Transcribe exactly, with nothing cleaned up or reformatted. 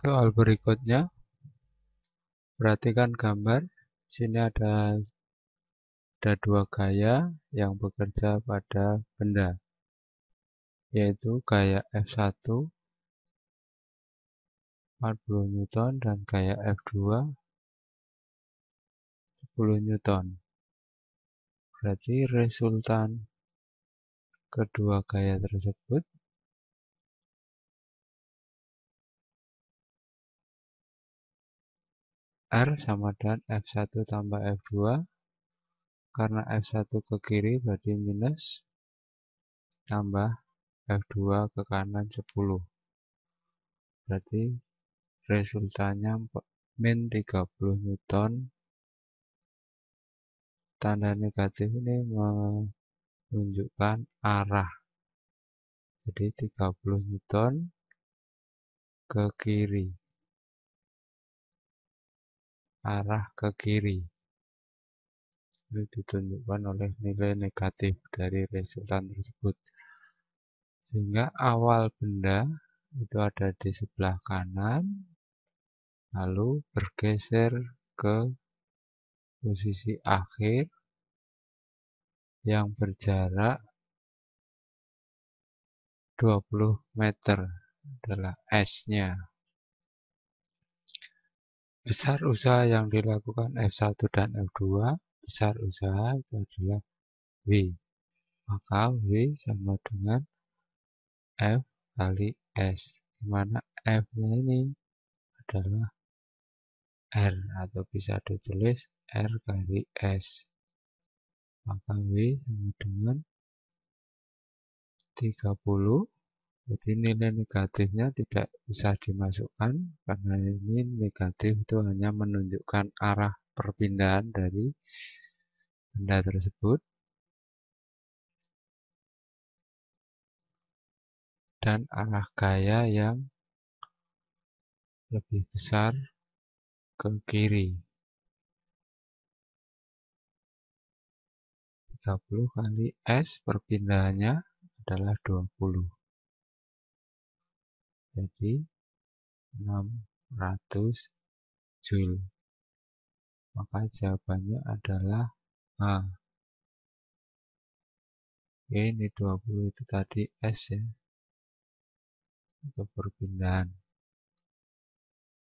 ke hal berikutnya. Perhatikan gambar, sini ada ada dua gaya yang bekerja pada benda, yaitu gaya F satu empat puluh newton dan gaya F dua sepuluh newton. Berarti resultan kedua gaya tersebut R sama dengan F satu tambah F dua, karena F satu ke kiri berarti minus, tambah F dua ke kanan sepuluh. Berarti resultannya min tiga puluh newton. Tanda negatif ini menunjukkan arah. Jadi tiga puluh newton ke kiri. Arah ke kiri. Itu ditunjukkan oleh nilai negatif dari resultan tersebut. Sehingga awal benda itu ada di sebelah kanan, lalu bergeser ke posisi akhir yang berjarak dua puluh meter adalah S-nya. Besar usaha yang dilakukan F satu dan F dua, besar usaha itu adalah W. Maka W sama dengan F kali S, di mana F-nya ini adalah R, atau bisa ditulis R kali S. Maka W sama dengan tiga puluh. Jadi nilai negatifnya tidak usah dimasukkan, karena ini negatif itu hanya menunjukkan arah perpindahan dari benda tersebut. Dan arah gaya yang lebih besar ke kiri. tiga puluh kali S perpindahannya adalah dua puluh. Jadi enam ratus Joule. Maka jawabannya adalah A. Oke, ini dua puluh itu tadi S ya, untuk perpindahan.